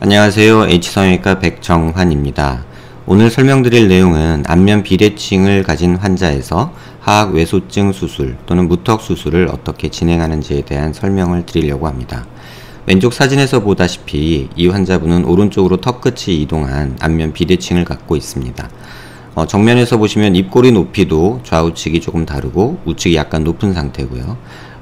안녕하세요. H성형외과 백정환입니다. 오늘 설명드릴 내용은 안면 비대칭을 가진 환자에서 하악외소증 수술 또는 무턱 수술을 어떻게 진행하는지에 대한 설명을 드리려고 합니다. 왼쪽 사진에서 보다시피 이 환자분은 오른쪽으로 턱끝이 이동한 안면 비대칭을 갖고 있습니다. 정면에서 보시면 입꼬리 높이도 좌우측이 조금 다르고 우측이 약간 높은 상태고요.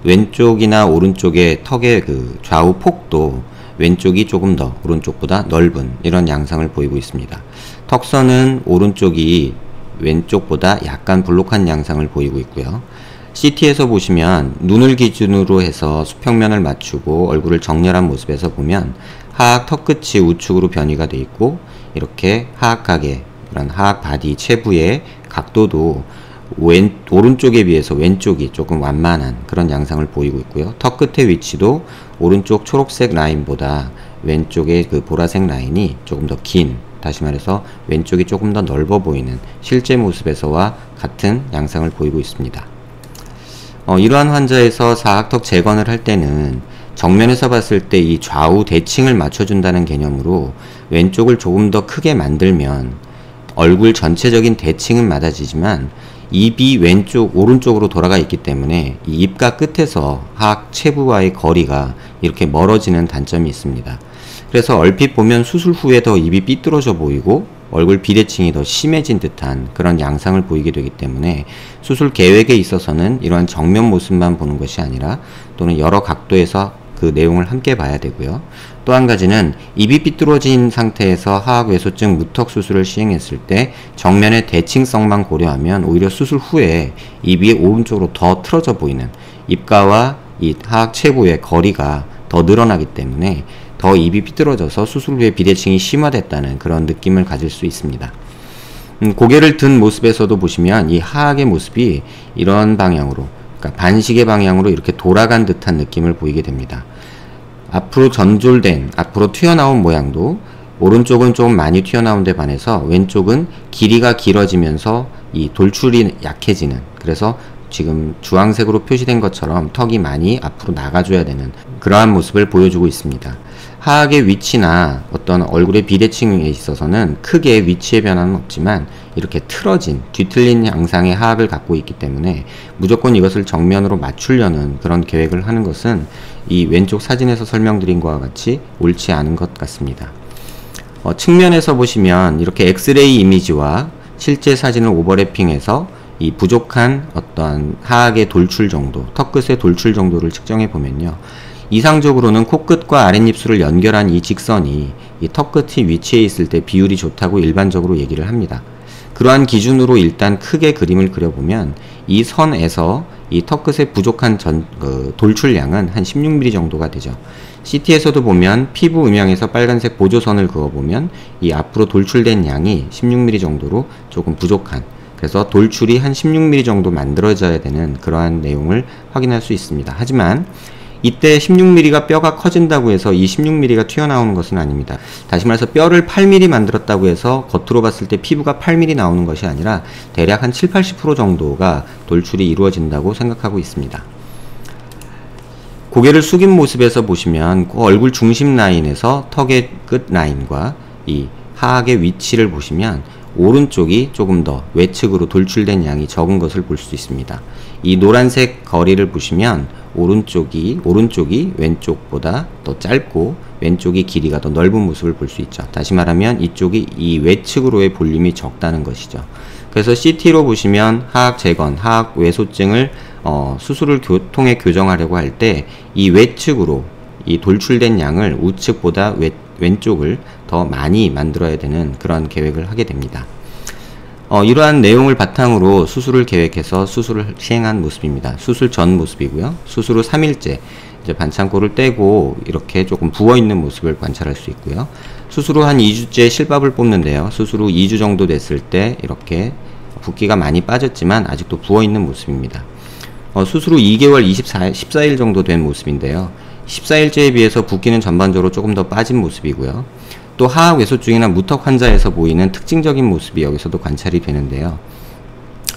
왼쪽이나 오른쪽의 턱의 그 좌우 폭도 왼쪽이 조금 더 오른쪽보다 넓은 이런 양상을 보이고 있습니다. 턱선은 오른쪽이 왼쪽보다 약간 불룩한 양상을 보이고 있고요. CT에서 보시면 눈을 기준으로 해서 수평면을 맞추고 얼굴을 정렬한 모습에서 보면 하악 턱끝이 우측으로 변이가 돼 있고, 이렇게 하악각의 이런 하악 바디 체부의 각도도 오른쪽에 비해서 왼쪽이 조금 완만한 그런 양상을 보이고 있고요. 턱 끝의 위치도 오른쪽 초록색 라인보다 왼쪽의 그 보라색 라인이 조금 더 긴, 다시 말해서 왼쪽이 조금 더 넓어 보이는 실제 모습에서와 같은 양상을 보이고 있습니다. 이러한 환자에서 사각턱 재건을 할 때는 정면에서 봤을 때 이 좌우 대칭을 맞춰준다는 개념으로 왼쪽을 조금 더 크게 만들면 얼굴 전체적인 대칭은 맞아지지만 입이 왼쪽, 오른쪽으로 돌아가 있기 때문에 이 입가 끝에서 하악 체부와의 거리가 이렇게 멀어지는 단점이 있습니다. 그래서 얼핏 보면 수술 후에 더 입이 삐뚤어져 보이고 얼굴 비대칭이 더 심해진 듯한 그런 양상을 보이게 되기 때문에 수술 계획에 있어서는 이러한 정면 모습만 보는 것이 아니라 또는 여러 각도에서 그 내용을 함께 봐야 되고요. 또 한 가지는 입이 삐뚤어진 상태에서 하악외소증 무턱 수술을 시행했을 때 정면의 대칭성만 고려하면 오히려 수술 후에 입이 오른쪽으로 더 틀어져 보이는, 입가와 이 하악 체부의 거리가 더 늘어나기 때문에 더 입이 삐뚤어져서 수술 후에 비대칭이 심화됐다는 그런 느낌을 가질 수 있습니다. 고개를 든 모습에서도 보시면 이 하악의 모습이 이런 방향으로, 그러니까 반시계 방향으로 이렇게 돌아간 듯한 느낌을 보이게 됩니다. 앞으로 전졸된, 앞으로 튀어나온 모양도 오른쪽은 조금 많이 튀어나온 데 반해서 왼쪽은 길이가 길어지면서 이 돌출이 약해지는, 그래서 지금 주황색으로 표시된 것처럼 턱이 많이 앞으로 나가줘야 되는 그러한 모습을 보여주고 있습니다. 하악의 위치나 어떤 얼굴의 비대칭에 있어서는 크게 위치의 변화는 없지만 이렇게 틀어진, 뒤틀린 양상의 하악을 갖고 있기 때문에 무조건 이것을 정면으로 맞추려는 그런 계획을 하는 것은 이 왼쪽 사진에서 설명드린 것과 같이 옳지 않은 것 같습니다. 측면에서 보시면 이렇게 엑스레이 이미지와 실제 사진을 오버래핑해서 이 부족한 어떤 하악의 돌출 정도, 턱끝의 돌출 정도를 측정해 보면요, 이상적으로는 코끝과 아랫입술을 연결한 이 직선이 이 턱끝이 위치해 있을 때 비율이 좋다고 일반적으로 얘기를 합니다. 그러한 기준으로 일단 크게 그림을 그려보면 이 선에서 이 턱끝의 부족한 돌출량은 한 16mm 정도가 되죠. CT에서도 보면 피부 음영에서 빨간색 보조선을 그어보면 이 앞으로 돌출된 양이 16mm 정도로 조금 부족한, 그래서 돌출이 한 16mm 정도 만들어져야 되는 그러한 내용을 확인할 수 있습니다. 하지만 이때 16mm가 뼈가 커진다고 해서 이 16mm가 튀어나오는 것은 아닙니다. 다시 말해서 뼈를 8mm 만들었다고 해서 겉으로 봤을 때 피부가 8mm 나오는 것이 아니라 대략 한 70~80% 정도가 돌출이 이루어진다고 생각하고 있습니다. 고개를 숙인 모습에서 보시면 그 얼굴 중심 라인에서 턱의 끝 라인과 이 하악의 위치를 보시면 오른쪽이 조금 더 외측으로 돌출된 양이 적은 것을 볼 수 있습니다. 이 노란색 거리를 보시면 오른쪽이 왼쪽보다 더 짧고 왼쪽이 길이가 더 넓은 모습을 볼 수 있죠. 다시 말하면 이쪽이 이 외측으로의 볼륨이 적다는 것이죠. 그래서 CT로 보시면 하악 재건, 하악 외소증을 수술을 통해 교정하려고 할 때 이 외측으로 이 돌출된 양을 우측보다 왼쪽을 더 많이 만들어야 되는 그런 계획을 하게 됩니다. 이러한 내용을 바탕으로 수술을 계획해서 수술을 시행한 모습입니다. 수술 전 모습이고요. 수술 후 3일째 이제 반창고를 떼고 이렇게 조금 부어있는 모습을 관찰할 수 있고요. 수술 후 한 2주째 실밥을 뽑는데요. 수술 후 2주 정도 됐을 때 이렇게 붓기가 많이 빠졌지만 아직도 부어있는 모습입니다. 수술 후 2개월 14일 정도 된 모습인데요. 14일째에 비해서 붓기는 전반적으로 조금 더 빠진 모습이고요. 또 하악외소증이나 무턱 환자에서 보이는 특징적인 모습이 여기서도 관찰이 되는데요.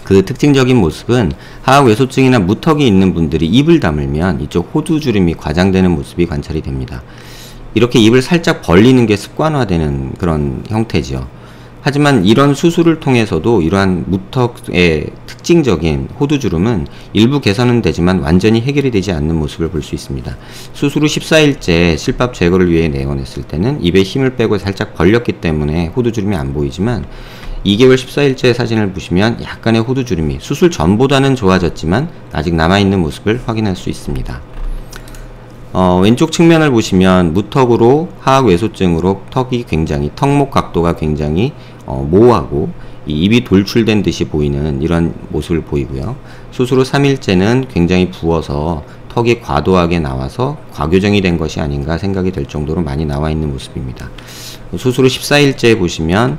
그 특징적인 모습은 하악외소증이나 무턱이 있는 분들이 입을 다물면 이쪽 호두주름이 과장되는 모습이 관찰이 됩니다. 이렇게 입을 살짝 벌리는 게 습관화되는 그런 형태죠. 하지만 이런 수술을 통해서도 이러한 무턱의 특징적인 호두주름은 일부 개선은 되지만 완전히 해결이 되지 않는 모습을 볼 수 있습니다. 수술 후 14일째 실밥 제거를 위해 내원했을 때는 입에 힘을 빼고 살짝 벌렸기 때문에 호두주름이 안 보이지만 2개월 14일째 사진을 보시면 약간의 호두주름이 수술 전보다는 좋아졌지만 아직 남아있는 모습을 확인할 수 있습니다. 왼쪽 측면을 보시면 무턱으로 하악외소증으로 턱이 굉장히 턱목 각도가 굉장히 모호하고 입이 돌출된 듯이 보이는 이런 모습을 보이고요. 수술 후 3일째는 굉장히 부어서 턱이 과도하게 나와서 과교정이 된 것이 아닌가 생각이 될 정도로 많이 나와 있는 모습입니다. 수술 후 14일째에 보시면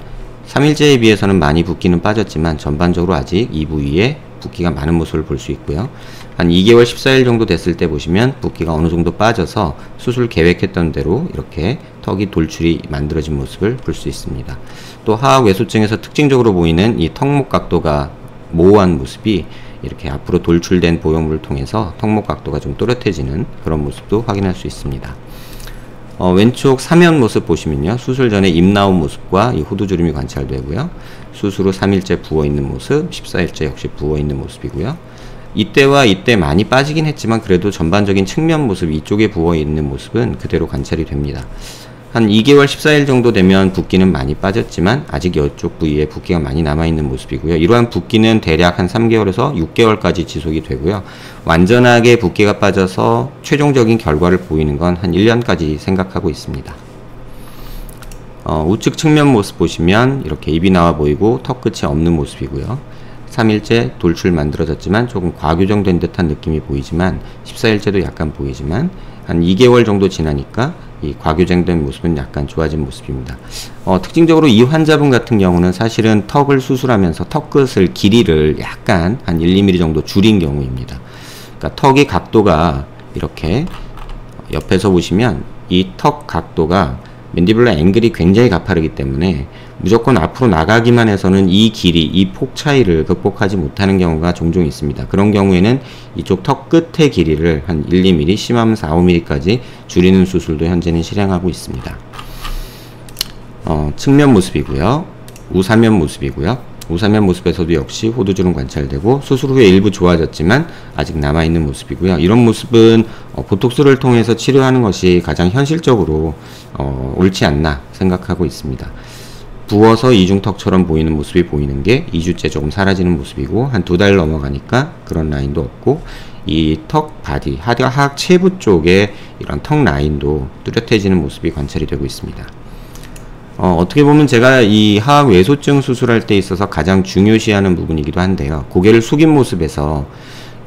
3일째에 비해서는 많이 붓기는 빠졌지만 전반적으로 아직 이 부위에 붓기가 많은 모습을 볼 수 있고요. 한 2개월 14일 정도 됐을 때 보시면 붓기가 어느 정도 빠져서 수술 계획했던 대로 이렇게 턱이 돌출이 만들어진 모습을 볼 수 있습니다. 또 하악외소증에서 특징적으로 보이는 이 턱목 각도가 모호한 모습이 이렇게 앞으로 돌출된 보형물을 통해서 턱목 각도가 좀 또렷해지는 그런 모습도 확인할 수 있습니다. 왼쪽 사면 모습 보시면요, 수술 전에 입 나온 모습과 이 호두주름이 관찰되고요. 수술 후 3일째 부어있는 모습, 14일째 역시 부어있는 모습이고요. 이때와 이때 많이 빠지긴 했지만 그래도 전반적인 측면 모습, 이쪽에 부어있는 모습은 그대로 관찰이 됩니다. 한 2개월 14일 정도 되면 붓기는 많이 빠졌지만 아직 이쪽 부위에 붓기가 많이 남아있는 모습이고요. 이러한 붓기는 대략 한 3개월에서 6개월까지 지속이 되고요. 완전하게 붓기가 빠져서 최종적인 결과를 보이는 건 한 1년까지 생각하고 있습니다. 우측 측면 모습 보시면 이렇게 입이 나와 보이고 턱 끝이 없는 모습이고요. 3일째 돌출 만들어졌지만 조금 과교정된 듯한 느낌이 보이지만 14일째도 약간 보이지만 한 2개월 정도 지나니까 이 과교정된 모습은 약간 좋아진 모습입니다. 특징적으로 이 환자분 같은 경우는 사실은 턱을 수술하면서 턱 끝을 길이를 약간 한 1~2mm 정도 줄인 경우입니다. 그러니까 턱의 각도가 이렇게 옆에서 보시면 이 턱 각도가 맨디블라 앵글이 굉장히 가파르기 때문에 무조건 앞으로 나가기만 해서는 이 길이, 이 폭 차이를 극복하지 못하는 경우가 종종 있습니다. 그런 경우에는 이쪽 턱 끝의 길이를 한 1~2mm, 심하면 4~5mm까지 줄이는 수술도 현재는 실행하고 있습니다. 측면 모습이고요. 우사면 모습이고요. 우사면 모습에서도 역시 호두주름 관찰되고 수술 후에 일부 좋아졌지만 아직 남아있는 모습이고요. 이런 모습은 보톡스를 통해서 치료하는 것이 가장 현실적으로 옳지 않나 생각하고 있습니다. 부어서 이중턱처럼 보이는 모습이 보이는 게 2주째 조금 사라지는 모습이고 한 2달 넘어가니까 그런 라인도 없고 이 턱 바디, 하악 체부 쪽에 이런 턱 라인도 뚜렷해지는 모습이 관찰이 되고 있습니다. 어떻게 보면 제가 이 하악외소증 수술할 때 있어서 가장 중요시하는 부분이기도 한데요. 고개를 숙인 모습에서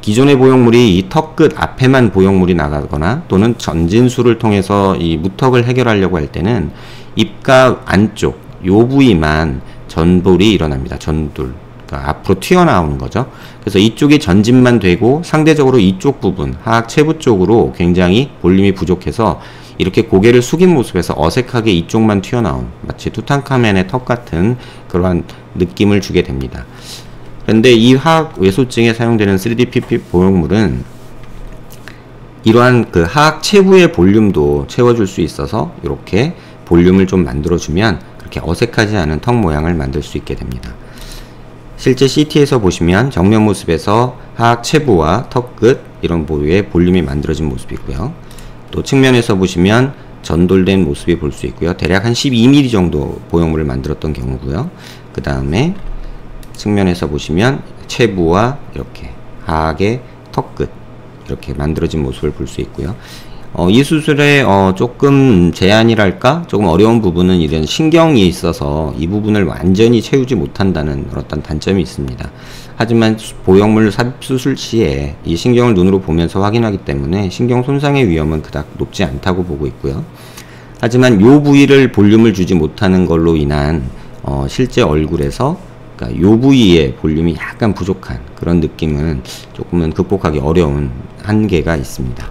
기존의 보형물이 이 턱 끝 앞에만 보형물이 나가거나 또는 전진술을 통해서 이 무턱을 해결하려고 할 때는 입가 안쪽 요 부위만 전돌이 일어납니다. 전돌. 그러니까 앞으로 튀어나오는 거죠. 그래서 이쪽이 전진만 되고 상대적으로 이쪽 부분, 하악 체부 쪽으로 굉장히 볼륨이 부족해서 이렇게 고개를 숙인 모습에서 어색하게 이쪽만 튀어나온 마치 투탕카멘의 턱 같은 그러한 느낌을 주게 됩니다. 그런데 이 하악외소증에 사용되는 3DPP 보형물은 이러한 그 하악 체부의 볼륨도 채워줄 수 있어서 이렇게 볼륨을 좀 만들어주면 그렇게 어색하지 않은 턱 모양을 만들 수 있게 됩니다. 실제 CT에서 보시면 정면 모습에서 하악 체부와 턱 끝 이런 부위에 볼륨이 만들어진 모습이고요. 또 측면에서 보시면 전돌된 모습이 볼 수 있고요. 대략 한 12mm 정도 보형물을 만들었던 경우고요. 그 다음에 측면에서 보시면 체부와 이렇게 하악의 턱 끝 이렇게 만들어진 모습을 볼 수 있고요. 이 수술에 조금 제한이랄까? 조금 어려운 부분은 이런 신경이 있어서 이 부분을 완전히 채우지 못한다는 어떤 단점이 있습니다. 하지만 보형물 삽입 수술 시에 이 신경을 눈으로 보면서 확인하기 때문에 신경 손상의 위험은 그닥 높지 않다고 보고 있고요. 하지만 이 부위를 볼륨을 주지 못하는 걸로 인한 실제 얼굴에서 그러니까 요 부위의 볼륨이 약간 부족한 그런 느낌은 조금은 극복하기 어려운 한계가 있습니다.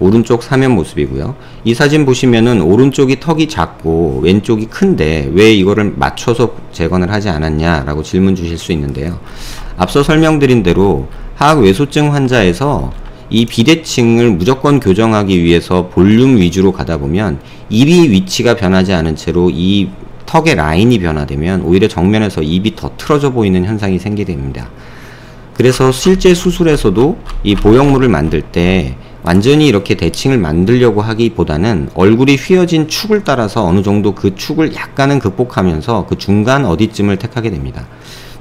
오른쪽 사면 모습이고요. 이 사진 보시면은 오른쪽이 턱이 작고 왼쪽이 큰데 왜 이거를 맞춰서 재건을 하지 않았냐라고 질문 주실 수 있는데요. 앞서 설명드린 대로 하악외소증 환자에서 이 비대칭을 무조건 교정하기 위해서 볼륨 위주로 가다 보면 입이 위치가 변하지 않은 채로 이 턱의 라인이 변화되면 오히려 정면에서 입이 더 틀어져 보이는 현상이 생기게 됩니다. 그래서 실제 수술에서도 이 보형물을 만들 때 완전히 이렇게 대칭을 만들려고 하기보다는 얼굴이 휘어진 축을 따라서 어느 정도 그 축을 약간은 극복하면서 그 중간 어디쯤을 택하게 됩니다.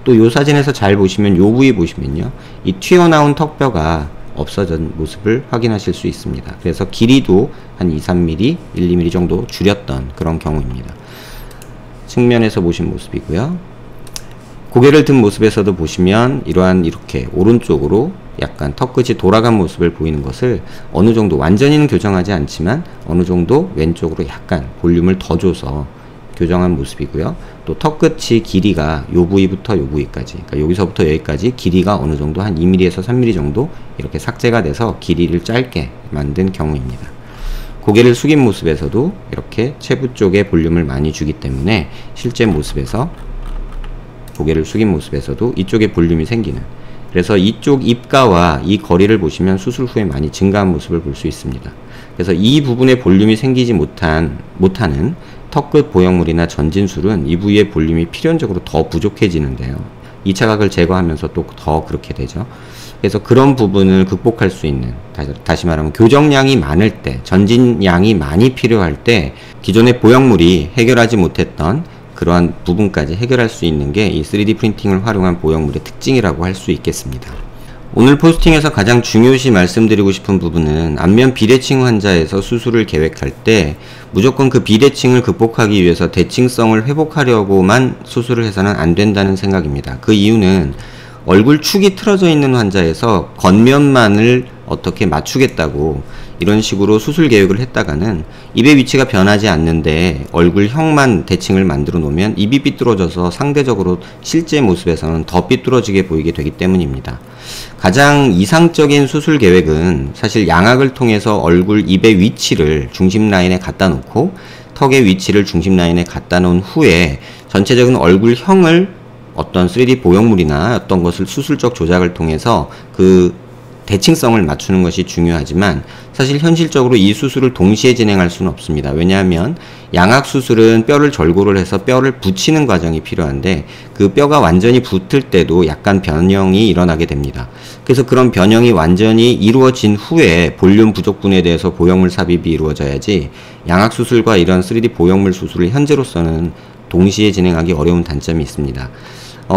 또 이 사진에서 잘 보시면 요 부위 보시면요. 이 튀어나온 턱뼈가 없어진 모습을 확인하실 수 있습니다. 그래서 길이도 한 2~3mm, 1~2mm 정도 줄였던 그런 경우입니다. 측면에서 보신 모습이고요. 고개를 든 모습에서도 보시면 이러한 이렇게 오른쪽으로 약간 턱끝이 돌아간 모습을 보이는 것을 어느 정도 완전히는 교정하지 않지만 어느 정도 왼쪽으로 약간 볼륨을 더 줘서 교정한 모습이고요. 또 턱끝이 길이가 요 부위부터 요 부위까지, 그러니까 여기서부터 여기까지 길이가 어느 정도 한 2mm에서 3mm 정도 이렇게 삭제가 돼서 길이를 짧게 만든 경우입니다. 고개를 숙인 모습에서도 이렇게 체부 쪽에 볼륨을 많이 주기 때문에 실제 모습에서 고개를 숙인 모습에서도 이쪽에 볼륨이 생기는, 그래서 이쪽 입가와 이 거리를 보시면 수술 후에 많이 증가한 모습을 볼 수 있습니다. 그래서 이 부분에 볼륨이 생기지 못하는 턱끝 보형물이나 전진술은 이 부위의 볼륨이 필연적으로 더 부족해지는데요. 2차 각을 제거하면서 또 더 그렇게 되죠. 그래서 그런 부분을 극복할 수 있는, 다시 말하면 교정량이 많을 때, 전진량이 많이 필요할 때 기존의 보형물이 해결하지 못했던 그러한 부분까지 해결할 수 있는 게 이 3D 프린팅을 활용한 보형물의 특징이라고 할 수 있겠습니다. 오늘 포스팅에서 가장 중요시 말씀드리고 싶은 부분은 안면 비대칭 환자에서 수술을 계획할 때 무조건 그 비대칭을 극복하기 위해서 대칭성을 회복하려고만 수술을 해서는 안 된다는 생각입니다. 그 이유는 얼굴 축이 틀어져 있는 환자에서 겉면만을 어떻게 맞추겠다고 이런 식으로 수술 계획을 했다가는 입의 위치가 변하지 않는데 얼굴형만 대칭을 만들어 놓으면 입이 삐뚤어져서 상대적으로 실제 모습에서는 더 삐뚤어지게 보이게 되기 때문입니다. 가장 이상적인 수술 계획은 사실 양악을 통해서 얼굴 입의 위치를 중심 라인에 갖다 놓고 턱의 위치를 중심 라인에 갖다 놓은 후에 전체적인 얼굴형을 어떤 3D 보형물이나 어떤 것을 수술적 조작을 통해서 그 대칭성을 맞추는 것이 중요하지만 사실 현실적으로 이 수술을 동시에 진행할 수는 없습니다. 왜냐하면 양악 수술은 뼈를 절골을 해서 뼈를 붙이는 과정이 필요한데 그 뼈가 완전히 붙을 때도 약간 변형이 일어나게 됩니다. 그래서 그런 변형이 완전히 이루어진 후에 볼륨 부족분에 대해서 보형물 삽입이 이루어져야지 양악 수술과 이런 3D 보형물 수술을 현재로서는 동시에 진행하기 어려운 단점이 있습니다.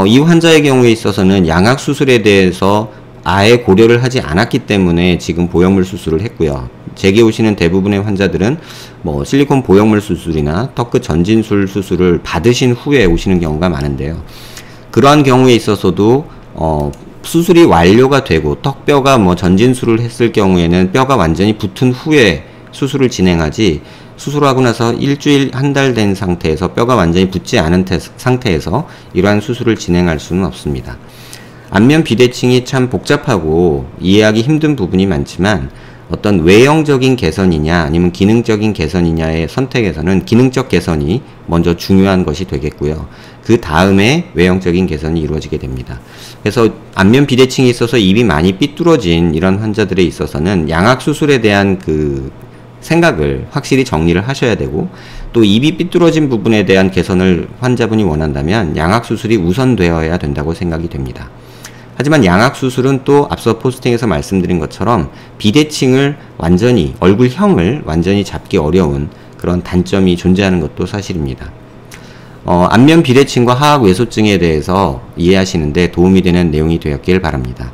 이 환자의 경우에 있어서는 양악 수술에 대해서 아예 고려를 하지 않았기 때문에 지금 보형물 수술을 했고요. 제게 오시는 대부분의 환자들은 뭐 실리콘 보형물 수술이나 턱끝 전진술 수술을 받으신 후에 오시는 경우가 많은데요. 그러한 경우에 있어서도 수술이 완료가 되고 턱뼈가 뭐 전진술을 했을 경우에는 뼈가 완전히 붙은 후에 수술을 진행하지 수술하고 나서 일주일, 한 달 된 상태에서 뼈가 완전히 붙지 않은 상태에서 이러한 수술을 진행할 수는 없습니다. 안면 비대칭이 참 복잡하고 이해하기 힘든 부분이 많지만 어떤 외형적인 개선이냐 아니면 기능적인 개선이냐의 선택에서는 기능적 개선이 먼저 중요한 것이 되겠고요. 그 다음에 외형적인 개선이 이루어지게 됩니다. 그래서 안면 비대칭이 있어서 입이 많이 삐뚤어진 이런 환자들에 있어서는 양악 수술에 대한 그 생각을 확실히 정리를 하셔야 되고 또 입이 삐뚤어진 부분에 대한 개선을 환자분이 원한다면 양악 수술이 우선되어야 된다고 생각이 됩니다. 하지만 양악 수술은 또 앞서 포스팅에서 말씀드린 것처럼 비대칭을 완전히 얼굴형을 완전히 잡기 어려운 그런 단점이 존재하는 것도 사실입니다. 안면 비대칭과 하악외소증에 대해서 이해하시는데 도움이 되는 내용이 되었길 바랍니다.